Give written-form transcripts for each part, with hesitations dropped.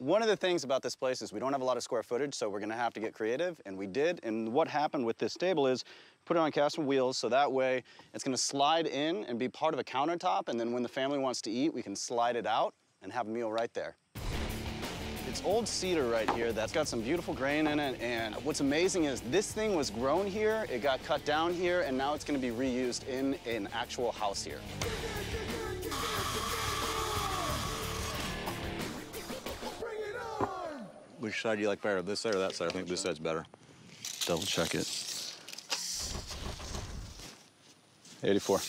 One of the things about this place is we don't have a lot of square footage, so we're gonna have to get creative, and we did. And what happened with this table is put it on custom wheels, so that way it's gonna slide in and be part of a countertop, and then when the family wants to eat, we can slide it out and have a meal right there. It's old cedar right here that's got some beautiful grain in it, and what's amazing is this thing was grown here, it got cut down here, and now it's gonna be reused in an actual house here. Which side do you like better, this side or that side? I think this side's better. Double check it. 84.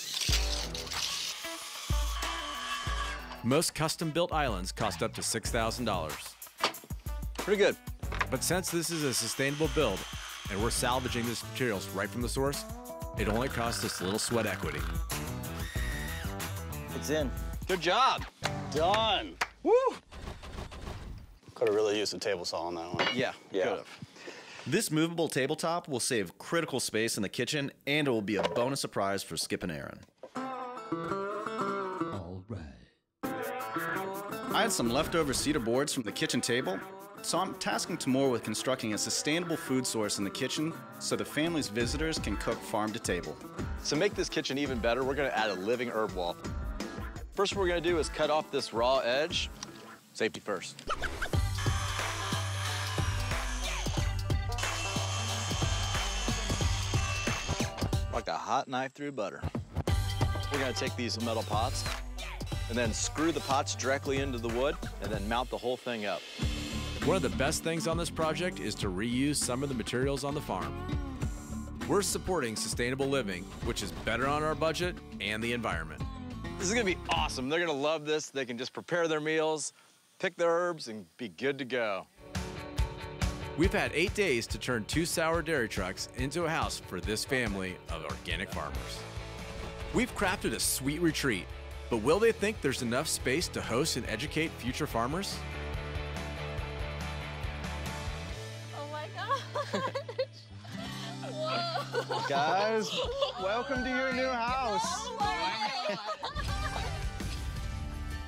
Most custom-built islands cost up to $6,000. Pretty good. But since this is a sustainable build, and we're salvaging these materials right from the source, it only costs us a little sweat equity. It's in. Good job. Done. Woo! Could have really used a table saw on that one. Yeah. Could have. This movable tabletop will save critical space in the kitchen, and it will be a bonus surprise for Skip and Aaron. All right. I had some leftover cedar boards from the kitchen table, so I'm tasking Taimoor with constructing a sustainable food source in the kitchen so the family's visitors can cook farm to table. To make this kitchen even better, we're gonna add a living herb wall. First, what we're gonna do is cut off this raw edge. Safety first. Like a hot knife through butter. We're gonna take these metal pots and then screw the pots directly into the wood and then mount the whole thing up. One of the best things on this project is to reuse some of the materials on the farm. We're supporting sustainable living, which is better on our budget and the environment. This is gonna be awesome. They're gonna love this. They can just prepare their meals, pick their herbs, and be good to go. We've had 8 days to turn 2 sour dairy trucks into a house for this family of organic farmers. We've crafted a sweet retreat, but will they think there's enough space to host and educate future farmers? Oh my gosh. Whoa. Guys, welcome to your new house.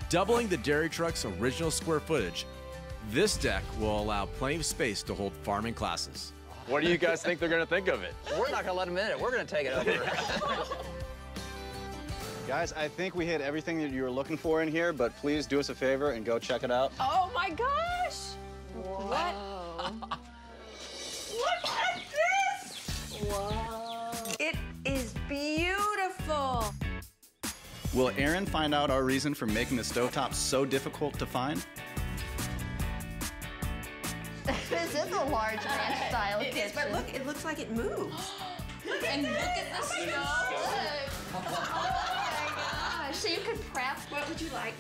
Doubling the dairy truck's original square footage, this deck will allow plenty of space to hold farming classes. What do you guys think they're gonna think of it? We're not gonna let them in it. We're gonna take it over. Guys, I think we hit everything that you were looking for in here, but please do us a favor and go check it out. Oh my gosh! Wow. What? Look at this! Wow. It is beautiful. Will Aaron find out our reason for making the stovetop so difficult to find? This is a large ranch style kitchen. But look, it looks like it moves. Look at the snow. Oh my gosh. So you could prep. What would you like?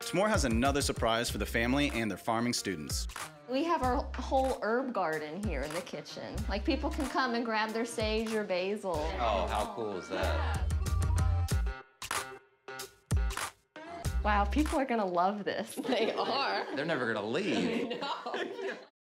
Taimoor has another surprise for the family and their farming students. We have our whole herb garden here in the kitchen. Like, people can come and grab their sage or basil. Oh, how cool is that? Yeah. Wow, people are gonna love this. They are. They're never gonna leave. No.